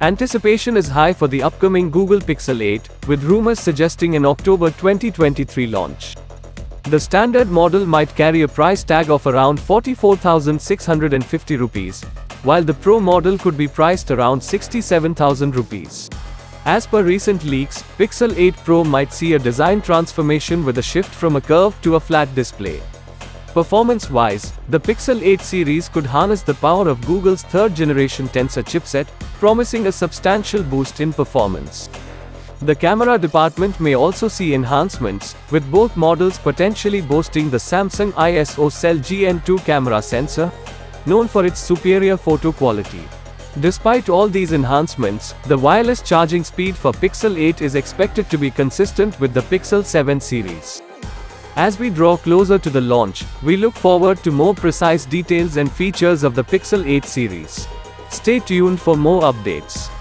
Anticipation is high for the upcoming Google Pixel 8, with rumors suggesting an October 2023 launch. The standard model might carry a price tag of around ₹44,650, while the Pro model could be priced around ₹67,000. As per recent leaks, Pixel 8 Pro might see a design transformation with a shift from a curved to a flat display. Performance-wise, the Pixel 8 series could harness the power of Google's third-generation Tensor chipset, promising a substantial boost in performance. The camera department may also see enhancements, with both models potentially boasting the Samsung ISOCELL GN2 camera sensor, known for its superior photo quality. Despite all these enhancements, the wireless charging speed for Pixel 8 is expected to be consistent with the Pixel 7 series. As we draw closer to the launch, we look forward to more precise details and features of the Pixel 8 series. Stay tuned for more updates.